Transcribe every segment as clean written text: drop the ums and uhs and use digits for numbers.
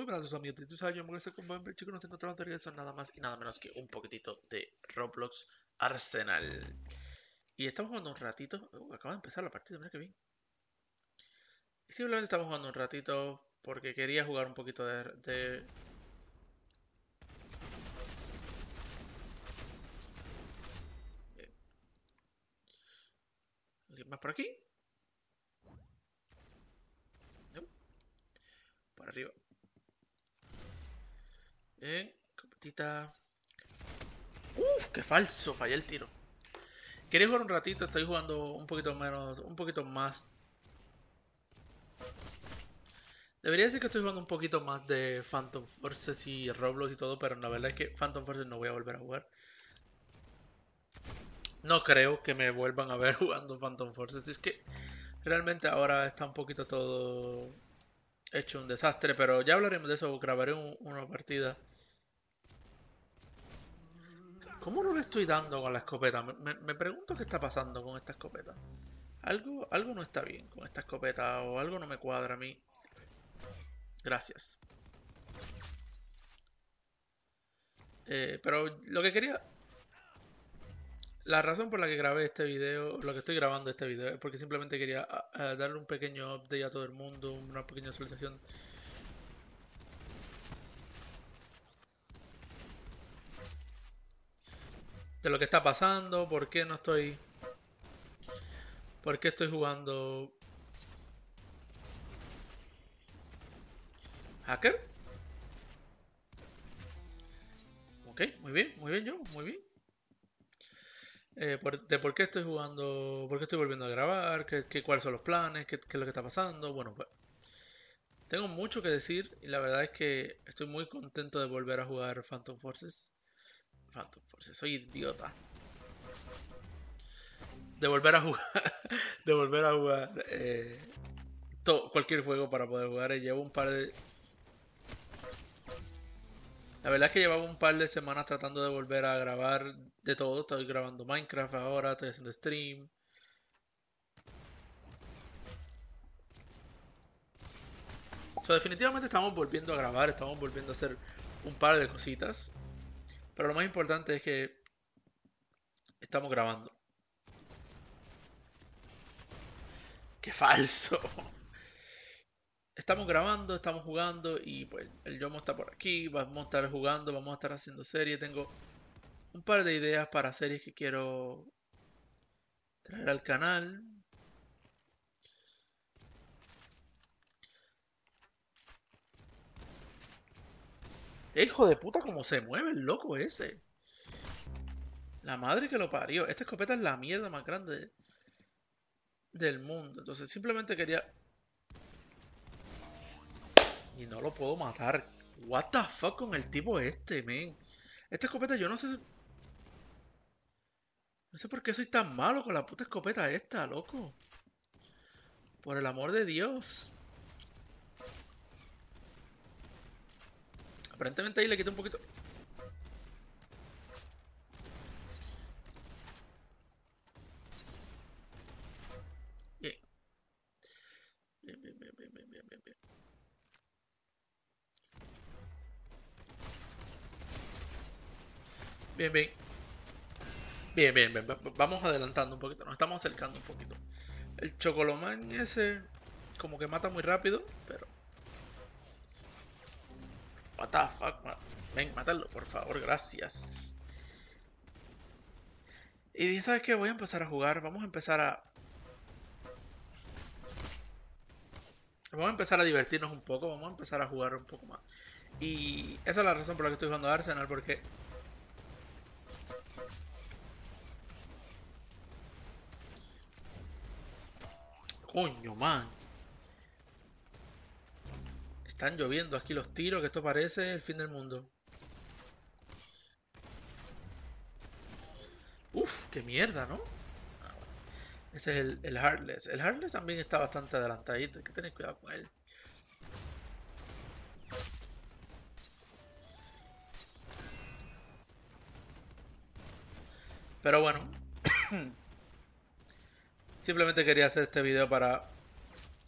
Muy buenas a sus amigos, yo me gusta como ven, chicos, nos encontramos de regreso nada más y nada menos que un poquitito de Roblox Arsenal. Y estamos jugando un ratito, acaba de empezar la partida, mira que bien. Y simplemente estamos jugando un ratito porque quería jugar un poquito de... ¿Alguien más por aquí? No. Por arriba. Bien, competita. Uff, qué falso, fallé el tiro. Quería jugar un ratito, estoy jugando un poquito menos, un poquito más. Debería decir que estoy jugando un poquito más de Phantom Forces y Roblox y todo, pero la verdad es que Phantom Forces no voy a volver a jugar. No creo que me vuelvan a ver jugando Phantom Forces, es que realmente ahora está un poquito todo hecho un desastre, pero ya hablaremos de eso, grabaré una partida. ¿Cómo no le estoy dando con la escopeta? Me pregunto qué está pasando con esta escopeta. Algo no está bien con esta escopeta o algo no me cuadra a mí. Gracias. Pero lo que quería... La razón por la que grabé este video, lo que estoy grabando este video, es porque simplemente quería darle un pequeño update a todo el mundo, una pequeña actualización. De lo que está pasando, por qué no estoy... Por qué estoy jugando... ¿Hacker? Ok, muy bien yo, muy bien. Por qué estoy jugando, por qué estoy volviendo a grabar, cuáles son los planes, qué es lo que está pasando. Bueno, pues tengo mucho que decir y la verdad es que estoy muy contento de volver a jugar Phantom Forces. Phantom Forces, soy idiota. De volver a jugar, de volver a jugar cualquier juego para poder jugar. Llevo un par de... La verdad es que llevaba un par de semanas tratando de volver a grabar de todo. Estoy grabando Minecraft ahora, estoy haciendo stream. So, definitivamente estamos volviendo a grabar, estamos volviendo a hacer un par de cositas. Pero lo más importante es que estamos grabando. ¡Qué falso! Estamos grabando, estamos jugando y pues el Yomo está por aquí, vamos a estar jugando, vamos a estar haciendo series. Tengo un par de ideas para series que quiero traer al canal. ¡Hijo de puta cómo se mueve el loco ese! La madre que lo parió. Esta escopeta es la mierda más grande del mundo. Entonces simplemente quería... Y no lo puedo matar. What the fuck con el tipo este, men. Esta escopeta yo no sé... No sé por qué soy tan malo con la puta escopeta esta, loco. Por el amor de Dios. Aparentemente ahí le quito un poquito... Bien. Bien, bien, bien, bien, bien, bien, bien. Bien, bien. Bien, bien, bien. Vamos adelantando un poquito. Nos estamos acercando un poquito. El chocolomán ese como que mata muy rápido, pero... What the fuck, man. Ven, mátalo, por favor. Gracias. Y dije, ¿sabes qué? Voy a empezar a jugar. Vamos a empezar a divertirnos un poco. Vamos a empezar a jugar un poco más. Y esa es la razón por la que estoy jugando a Arsenal, porque... Coño, man. Están lloviendo aquí los tiros, que esto parece el fin del mundo. Uf, qué mierda, ¿no? Ah, bueno. Ese es el Heartless. El Heartless también está bastante adelantadito. Hay que tener cuidado con él. Pero bueno. Simplemente quería hacer este video para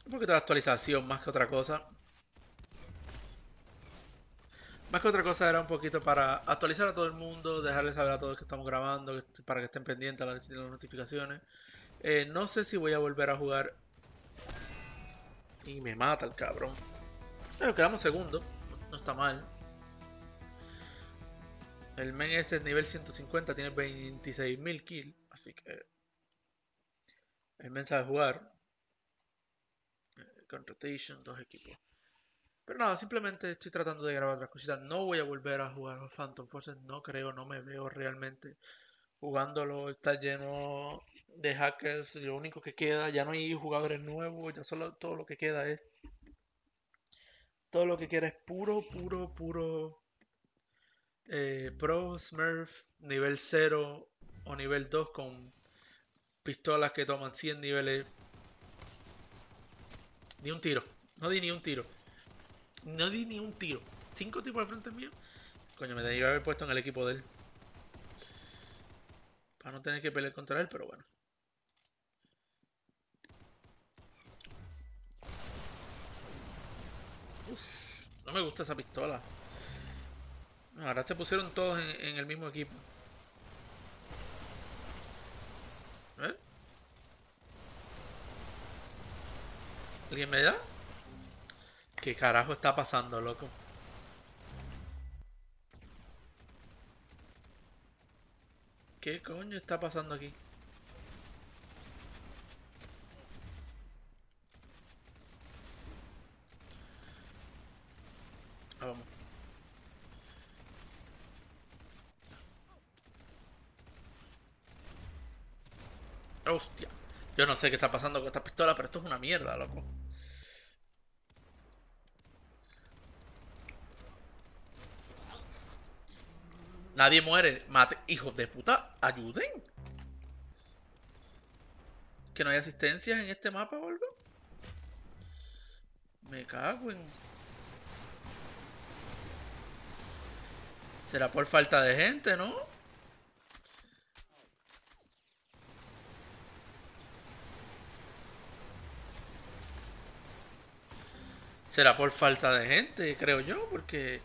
un poquito de actualización más que otra cosa. Más que otra cosa era un poquito para actualizar a todo el mundo, dejarles saber a todos que estamos grabando, para que estén pendientes a las notificaciones. No sé si voy a volver a jugar. Y me mata el cabrón. Pero quedamos segundo, no está mal. El men este es nivel 150, tiene 26.000 kills, así que el men sabe jugar. Con rotation, dos equipos. Pero nada, simplemente estoy tratando de grabar otras cositas. No voy a volver a jugar Phantom Forces, no creo, no me veo realmente jugándolo. Está lleno de hackers, lo único que queda, ya no hay jugadores nuevos, ya solo todo lo que queda es... Todo lo que queda es puro... Pro Smurf nivel 0 o nivel 2 con pistolas que toman 100 niveles. Ni un tiro, no di ni un tiro. 5 tipos al frente mío. Coño, me debería haber puesto en el equipo de él para no tener que pelear contra él, pero bueno. Uf, no me gusta esa pistola. No, ahora se pusieron todos en el mismo equipo. ¿Eh? ¿Alguien me da? ¿Qué carajo está pasando, loco? ¿Qué coño está pasando aquí? Ah, vamos. Hostia, yo no sé qué está pasando con esta pistola, pero esto es una mierda, loco. Nadie muere, mate, hijos de puta, ayuden. Que no hay asistencias en este mapa o algo. Me cago en... Será por falta de gente, ¿no? Será por falta de gente, creo yo, porque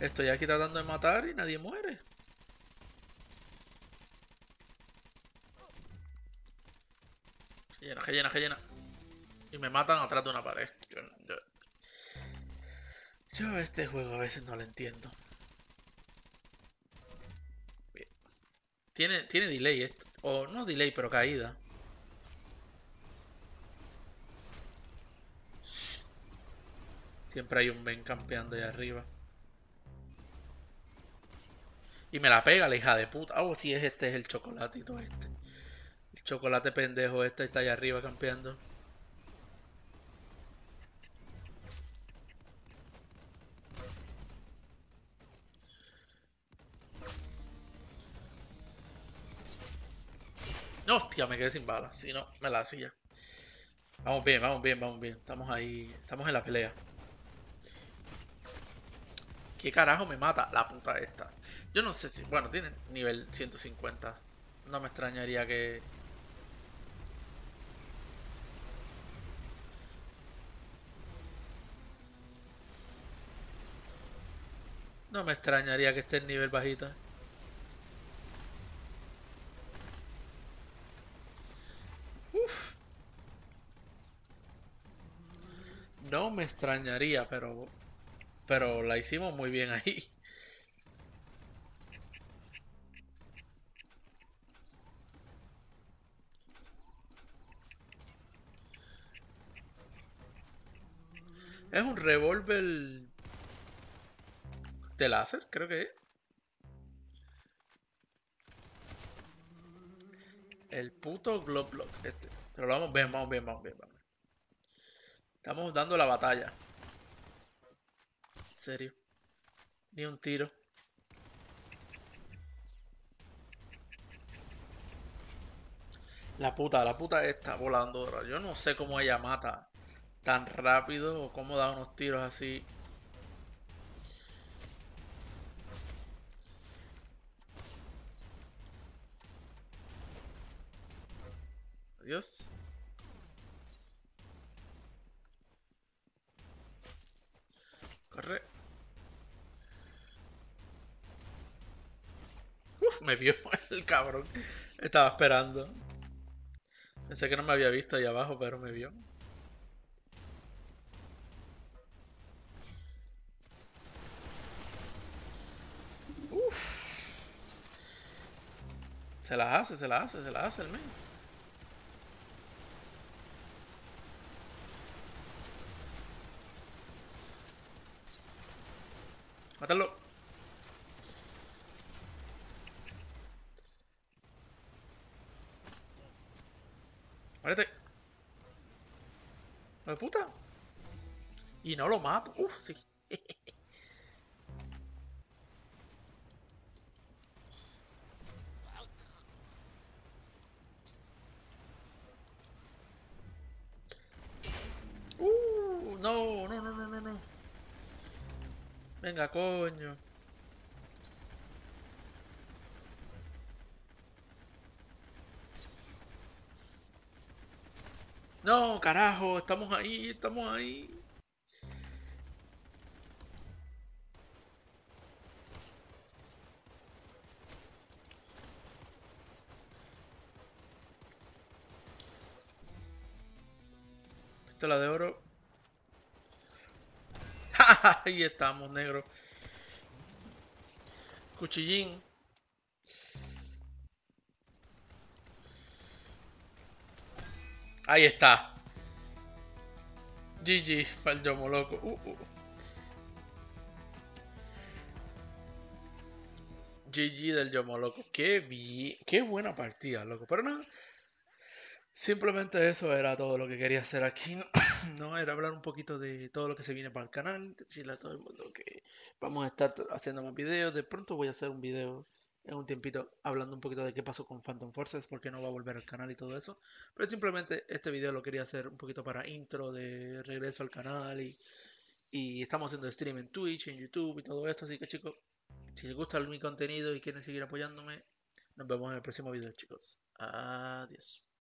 estoy aquí tratando de matar y nadie muere. Que llena. Y me matan atrás de una pared. Yo este juego a veces no lo entiendo. Bien. Tiene delay, esto. O no delay, pero caída. Siempre hay un Ben campeando ahí arriba. Y me la pega la hija de puta. Oh, sí, este es el chocolatito este. El chocolate pendejo este está ahí arriba campeando. Hostia, me quedé sin balas. Si no, me la hacía. Vamos bien. Estamos ahí. Estamos en la pelea. ¿Qué carajo me mata? La puta esta. Yo no sé si... Bueno, tiene nivel 150. No me extrañaría que... No me extrañaría que esté en nivel bajito. Uf. No me extrañaría, pero... Pero la hicimos muy bien ahí. Es un revólver de láser, creo que es. El puto Globlock este. Pero lo vamos bien. Estamos dando la batalla. En serio, ni un tiro. La puta está volando ahora. Yo no sé cómo ella mata tan rápido o cómo da unos tiros así. Adiós. Corre. Uf, me vio el cabrón. Estaba esperando. Pensé que no me había visto ahí abajo, pero me vio. Uf. Se las hace el men. Mátalo. Muérete. ¡Hijo de puta! Y no lo mato. Uf, sí. No. Venga, coño. No, carajo, estamos ahí. Pistola de oro. Ahí estamos, negro. Cuchillín. Ahí está. GG, pa'l yomo loco. GG del yomo loco. Qué buena partida, loco. Pero nada. Simplemente eso era todo lo que quería hacer aquí, ¿no? Era hablar un poquito de todo lo que se viene para el canal, decirle a todo el mundo que vamos a estar haciendo más videos. De pronto voy a hacer un video en un tiempito hablando un poquito de qué pasó con Phantom Forces, porque no va a volver al canal y todo eso. Pero simplemente este video lo quería hacer un poquito para intro de regreso al canal y estamos haciendo stream en Twitch, en YouTube y todo esto. Así que chicos, si les gusta mi contenido y quieren seguir apoyándome, nos vemos en el próximo video, chicos. Adiós.